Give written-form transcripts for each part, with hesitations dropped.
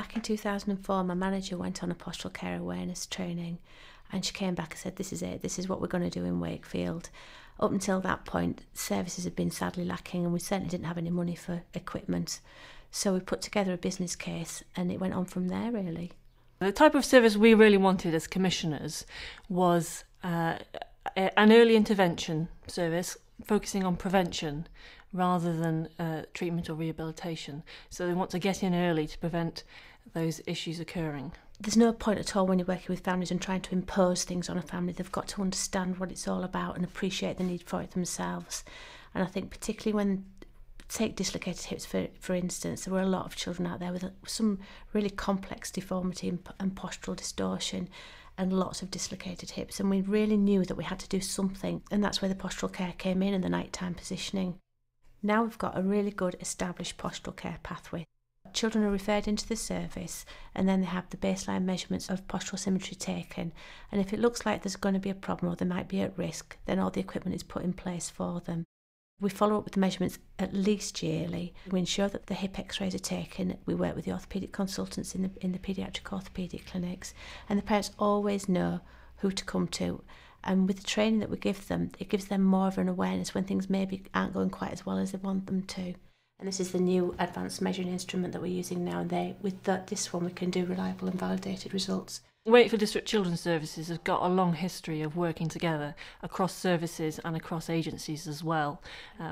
Back in 2004, my manager went on a postural care awareness training, and she came back and said, this is it, this is what we're going to do in Wakefield. Up until that point, services had been sadly lacking, and we certainly didn't have any money for equipment. So we put together a business case, and it went on from there, really. The type of service we really wanted as commissioners was an early intervention service focusing on prevention rather than treatment or rehabilitation. So they want to get in early to prevent those issues occurring. There's no point at all when you're working with families and trying to impose things on a family. They've got to understand what it's all about and appreciate the need for it themselves. And I think particularly when, take dislocated hips for instance, there were a lot of children out there with some really complex deformity and postural distortion and lots of dislocated hips, and we really knew that we had to do something, and that's where the postural care came in and the nighttime positioning. Now we've got a really good established postural care pathway. Children are referred into the service, and then they have the baseline measurements of postural symmetry taken, and if it looks like there's going to be a problem or they might be at risk, then all the equipment is put in place for them. We follow up with the measurements at least yearly. We ensure that the hip x-rays are taken. We work with the orthopaedic consultants in the paediatric orthopaedic clinics, and the parents always know who to come to. And with the training that we give them, it gives them more of an awareness when things maybe aren't going quite as well as they want them to. And this is the new advanced measuring instrument that we're using now, and with this one we can do reliable and validated results. Wakefield District Children's Services have got a long history of working together across services and across agencies as well,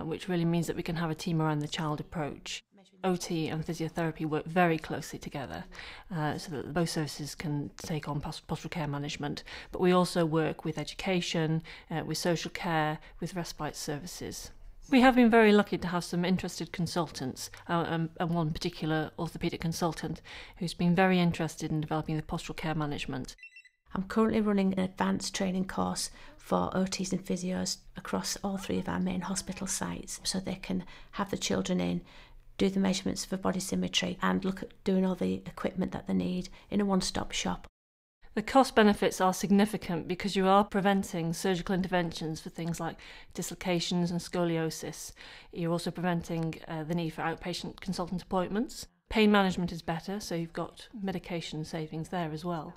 which really means that we can have a team around the child approach. OT and physiotherapy work very closely together so that both services can take on postural care management, but we also work with education, with social care, with respite services. We have been very lucky to have some interested consultants, and one particular orthopaedic consultant who's been very interested in developing the postural care management. I'm currently running an advanced training course for OTs and physios across all three of our main hospital sites, so they can have the children in, do the measurements for body symmetry and look at doing all the equipment that they need in a one-stop shop. The cost benefits are significant because you are preventing surgical interventions for things like dislocations and scoliosis. You're also preventing the need for outpatient consultant appointments. Pain management is better, so you've got medication savings there as well.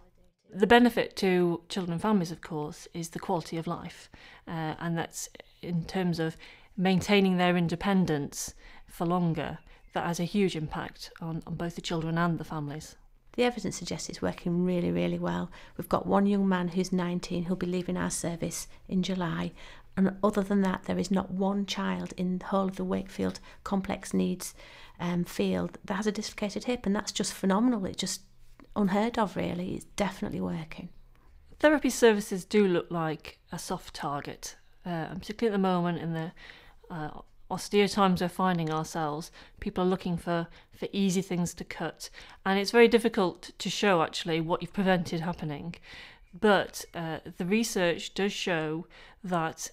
The benefit to children and families, of course, is the quality of life, and that's in terms of maintaining their independence for longer. That has a huge impact on both the children and the families. The evidence suggests it's working really, really well. We've got one young man who's 19 who'll be leaving our service in July, and other than that there is not one child in the whole of the Wakefield complex needs field that has a dislocated hip, and that's just phenomenal. It's just unheard of, really. It's definitely working. Therapy services do look like a soft target, particularly at the moment in the austere times we're finding ourselves. People are looking for easy things to cut, and it's very difficult to show actually what you've prevented happening, but the research does show that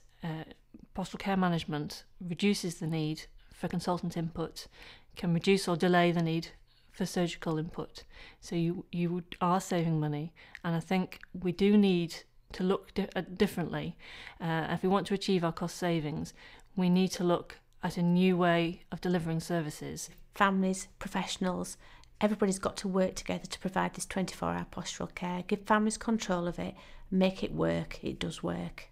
postural care management reduces the need for consultant input, can reduce or delay the need for surgical input, so you are saving money. And I think we do need to look differently if we want to achieve our cost savings. We need to look at a new way of delivering services. Families, professionals, everybody's got to work together to provide this 24-hour postural care. Give families control of it, make it work. It does work.